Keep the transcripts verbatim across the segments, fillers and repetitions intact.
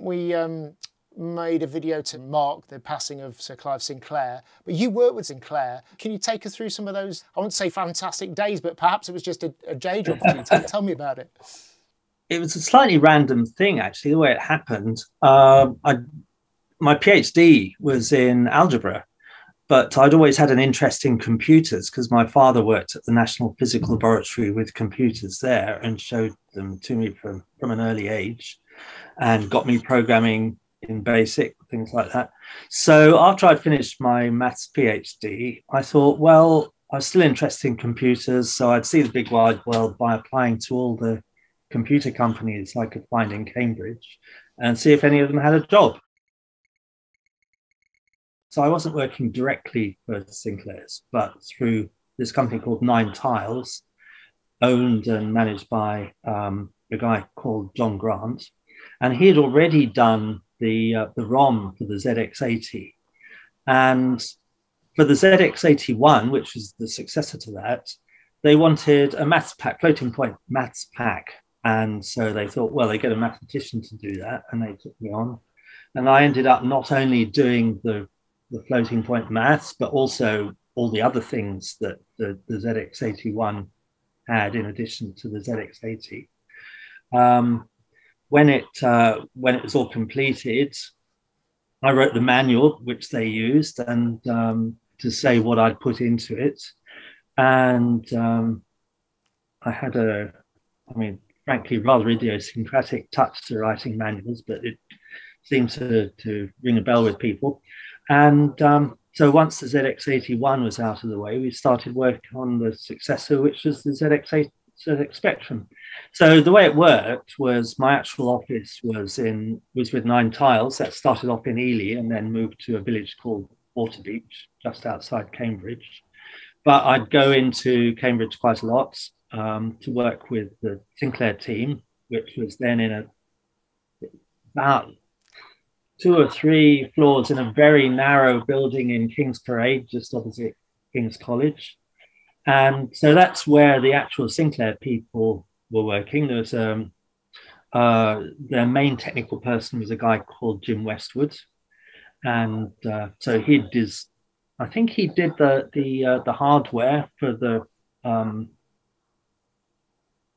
we um, made a video to mark the passing of Sir Clive Sinclair, but you worked with Sinclair. Can you take us through some of those, I wouldn't say fantastic days, but perhaps it was just a, a day job for you. Tell, tell me about it. It was a slightly random thing, actually, the way it happened. Uh, I, my PhD was in algebra, but I'd always had an interest in computers because my father worked at the National Physical Laboratory with computers there and showed them to me from, from an early age and got me programming in BASIC, things like that. So after I'd finished my maths PhD, I thought, well, I was still interested in computers, so I'd see the big wide world by applying to all the computer companies I could find in Cambridge and see if any of them had a job. So I wasn't working directly for Sinclair's, but through this company called Nine Tiles, owned and managed by um, a guy called John Grant. And he had already done the, uh, the ROM for the Z X eighty. And for the Z X eighty-one, which was the successor to that, they wanted a maths pack, floating point maths pack. And so they thought, well, they get a mathematician to do that, and they took me on. And I ended up not only doing the, the floating point maths, but also all the other things that the, the Z X eighty-one had in addition to the Z X eighty. Um, when, it, uh, when it was all completed, I wrote the manual, which they used, and um, to say what I'd put into it. And um, I had a, I mean, frankly, rather idiosyncratic touch to writing manuals, but it seemed to, to ring a bell with people. And um, so once the Z X eighty-one was out of the way, we started work on the successor, which was the Z X Spectrum. So the way it worked was my actual office was in was with Nine Tiles. That started off in Ely and then moved to a village called Waterbeach, just outside Cambridge. But I'd go into Cambridge quite a lot um, to work with the Sinclair team, which was then in a about two or three floors in a very narrow building in King's Parade, just opposite King's College. And so that's where the actual Sinclair people were working. There was um, uh, their main technical person was a guy called Jim Westwood. And uh, so he did, I think he did the the uh, the hardware for the um,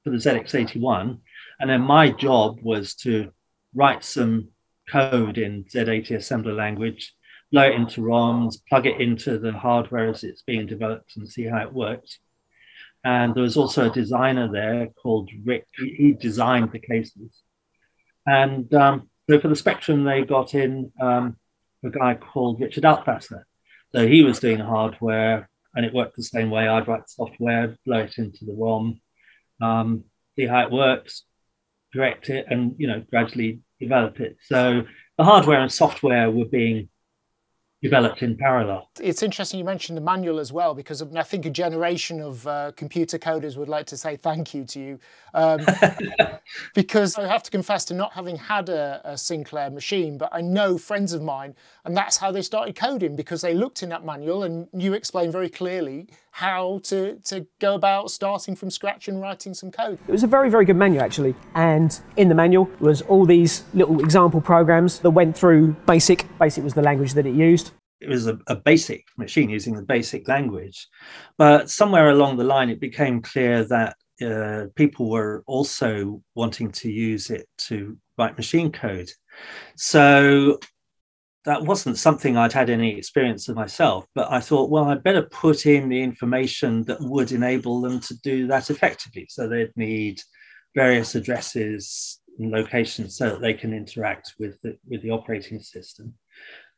for the Z X eighty-one, and then my job was to write some code in Z eighty assembler language, blow it into ROMs, plug it into the hardware as it's being developed, and see how it works. And there was also a designer there called Rick. He designed the cases, and um, so for the Spectrum they got in um, a guy called Richard Altwasser. So he was doing hardware, and it worked the same way. I'd write software, blow it into the ROM, um, see how it works, direct it, and you know gradually develop it. So the hardware and software were being developed in parallel. It's interesting you mentioned the manual as well, because I think a generation of uh, computer coders would like to say thank you to you. Um, because I have to confess to not having had a, a Sinclair machine, but I know friends of mine, and that's how they started coding, because they looked in that manual and you explained very clearly how to, to go about starting from scratch and writing some code. It was a very, very good menu actually. And in the manual was all these little example programs that went through BASIC. BASIC was the language that it used. It was a, a BASIC machine using the BASIC language, but somewhere along the line it became clear that uh, people were also wanting to use it to write machine code. So that wasn't something I'd had any experience of myself, but I thought, well, I'd better put in the information that would enable them to do that effectively. So they'd need various addresses and locations so that they can interact with the, with the operating system.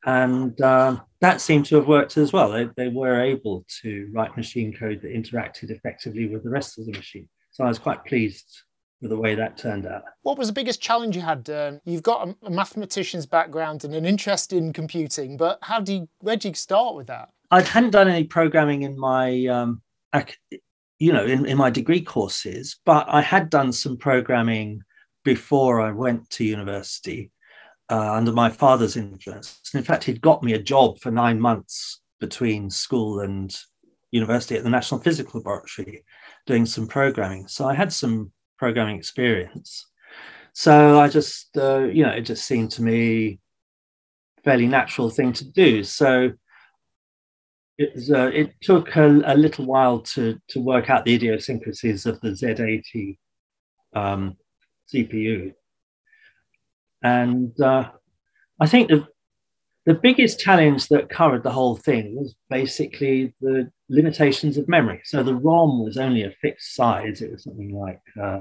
And uh, that seemed to have worked as well. They, they were able to write machine code that interacted effectively with the rest of the machine. So I was quite pleased with the way that turned out. What was the biggest challenge you had? Um, you've got a, a mathematician's background and an interest in computing, but how do you, where did you start with that? I hadn't done any programming in my, um, you know, in, in my degree courses, but I had done some programming before I went to university. Uh, under my father's influence. And in fact, he'd got me a job for nine months between school and university at the National Physical Laboratory doing some programming. So I had some programming experience. So I just, uh, you know, it just seemed to me a fairly natural thing to do. So it, was, uh, it took a, a little while to, to work out the idiosyncrasies of the Z eighty um, C P U. And uh, I think the, the biggest challenge that covered the whole thing was basically the limitations of memory. So the ROM was only a fixed size. It was something like, uh,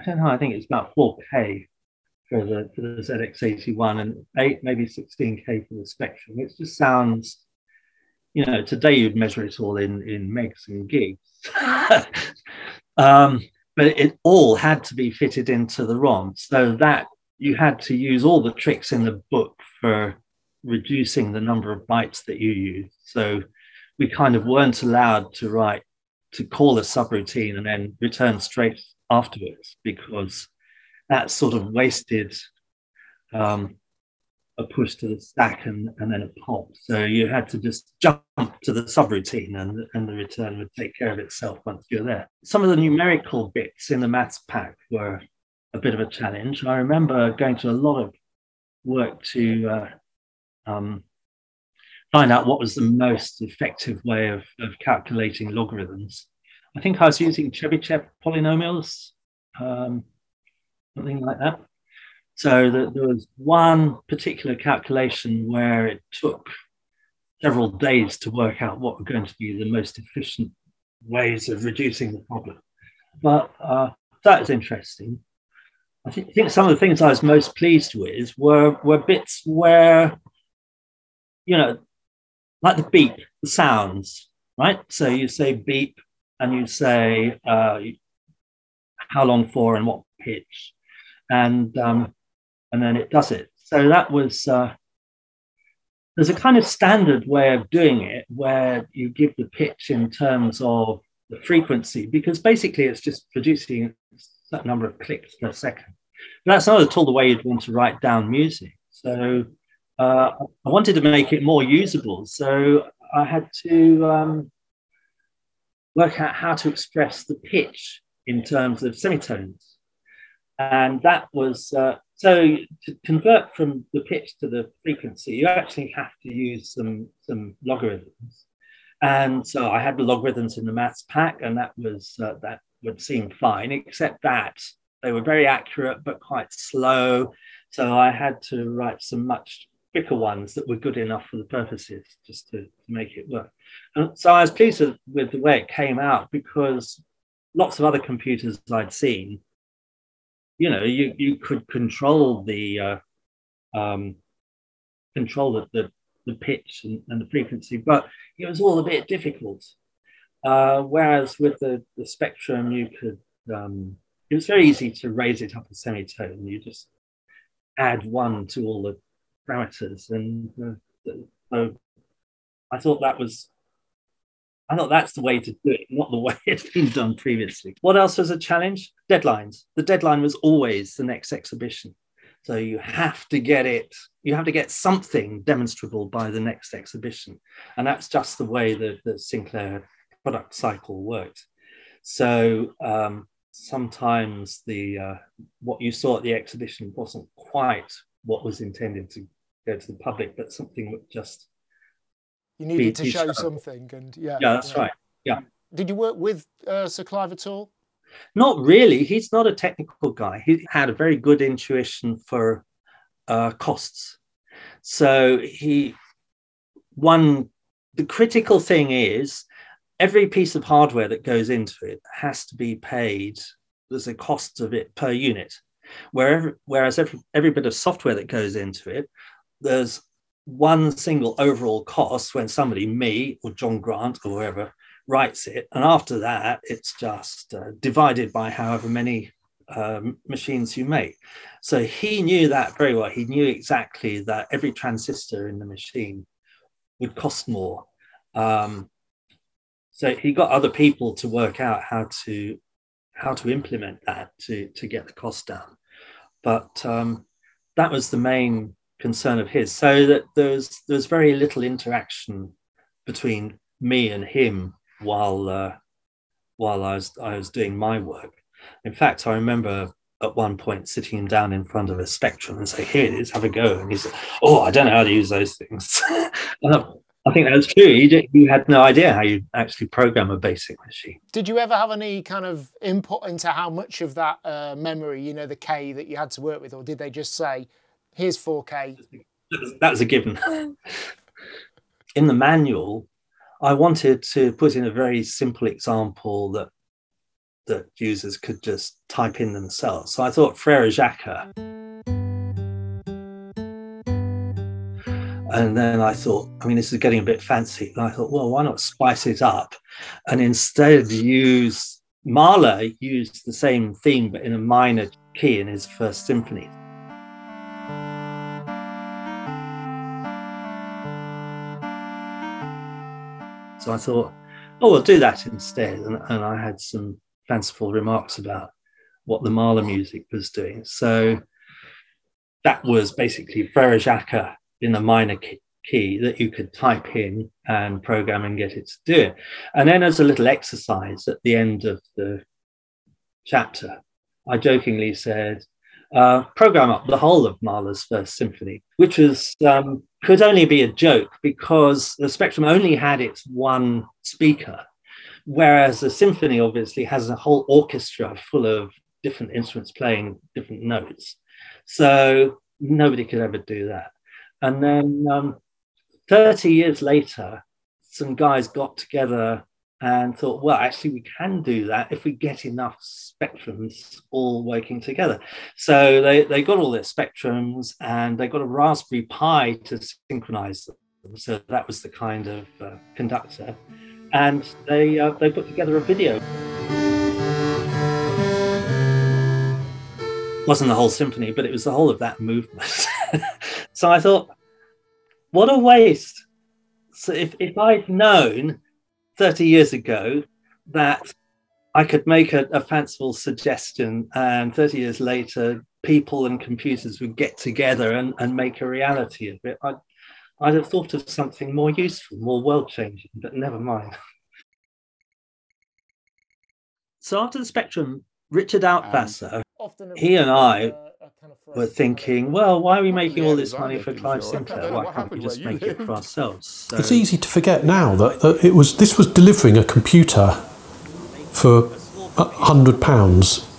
I don't know, I think it's about four K for the, for the Z X eighty-one and eight, maybe sixteen K for the Spectrum, which just sounds, you know, today you'd measure it all in, in megs and gigs. um, but it all had to be fitted into the ROM, so that you had to use all the tricks in the book for reducing the number of bytes that you use. So we kind of weren't allowed to write, to call a subroutine and then return straight afterwards, because that sort of wasted um, a push to the stack and, and then a pop. So you had to just jump to the subroutine and, and the return would take care of itself once you're there. Some of the numerical bits in the maths pack were a bit of a challenge. I remember going to a lot of work to uh, um, find out what was the most effective way of, of calculating logarithms. I think I was using Chebyshev polynomials, um, something like that. So the, there was one particular calculation where it took several days to work out what were going to be the most efficient ways of reducing the problem. But uh, that is interesting. I think, think some of the things I was most pleased with were, were bits where, you know, like the beep, the sounds, right? So you say beep and you say uh, how long for and what pitch, and um, and then it does it. So that was, uh, there's a kind of standard way of doing it where you give the pitch in terms of the frequency, because basically it's just producing that number of clicks per second. But that's not at all the way you'd want to write down music. So uh, I wanted to make it more usable. So I had to um, work out how to express the pitch in terms of semitones. And that was, uh, so to convert from the pitch to the frequency, you actually have to use some, some logarithms. And so I had the logarithms in the maths pack, and that was, uh, that would seem fine, except that they were very accurate, but quite slow. So I had to write some much quicker ones that were good enough for the purposes, just to, to make it work. And so I was pleased with the way it came out, because lots of other computers I'd seen, you know, you, you could control the, uh, um, control the, the, the pitch and, and the frequency, but it was all a bit difficult. Uh, whereas with the, the Spectrum, you could, um, it was very easy to raise it up a semitone. You just add one to all the parameters. And uh, so I thought that was, I thought that's the way to do it, not the way it's been done previously. What else was a challenge? Deadlines. The deadline was always the next exhibition. So you have to get it, you have to get something demonstrable by the next exhibition. And that's just the way that, that Sinclair product cycle worked. So um, sometimes the uh, what you saw at the exhibition wasn't quite what was intended to go to the public, but something that just you needed to show something. And yeah, yeah, that's right. Yeah. Did you work with uh, Sir Clive at all? Not really. He's not a technical guy. He had a very good intuition for uh, costs. So he one the critical thing is, every piece of hardware that goes into it has to be paid. There's a cost of it per unit. Wherever, whereas every, every bit of software that goes into it, there's one single overall cost when somebody, me or John Grant or whoever, writes it. And after that, it's just uh, divided by however many um, machines you make. So he knew that very well. He knew exactly that every transistor in the machine would cost more. Um, So he got other people to work out how to how to implement that to, to get the cost down. But um, that was the main concern of his. So that there was, there was very little interaction between me and him while uh, while I was I was doing my work. In fact, I remember at one point sitting him down in front of a spectrum and say, here it is, have a go. And he said, oh, I don't know how to use those things. And I think that was true. You, didn't, you had no idea how you actually program a basic machine. Did you ever have any kind of input into how much of that uh, memory, you know, the K that you had to work with, or did they just say, here's four K? That was a given. In the manual, I wanted to put in a very simple example that that users could just type in themselves. So I thought Frère Jacques. And then I thought, I mean, this is getting a bit fancy. And I thought, well, why not spice it up? And instead use, Mahler used the same theme, but in a minor key in his first symphony. So I thought, oh, we'll do that instead. And, and I had some fanciful remarks about what the Mahler music was doing. So that was basically Frère Jacques in the minor key that you could type in and program and get it to do it. And then as a little exercise at the end of the chapter, I jokingly said, uh, program up the whole of Mahler's First Symphony, which was... Um, could only be a joke because the Spectrum only had its one speaker, whereas the symphony obviously has a whole orchestra full of different instruments playing different notes. So nobody could ever do that. And then um, thirty years later, some guys got together and thought, well, actually we can do that if we get enough spectrums all working together. So they, they got all their spectrums and they got a Raspberry Pi to synchronize them. So that was the kind of uh, conductor. And they, uh, they put together a video. It wasn't the whole symphony, but it was the whole of that movement. So I thought, what a waste. So if, if I'd known thirty years ago that I could make a, a fanciful suggestion and thirty years later people and computers would get together and, and make a reality of it, I'd, I'd have thought of something more useful, more world-changing, but never mind. So after the Spectrum, Richard Altwasser, um, he and I uh, kind of were thinking, well, why are we making all this money for Clive Sinclair? Why can't we just make it for ourselves? So it's easy to forget now that, that it was this was delivering a computer for a hundred pounds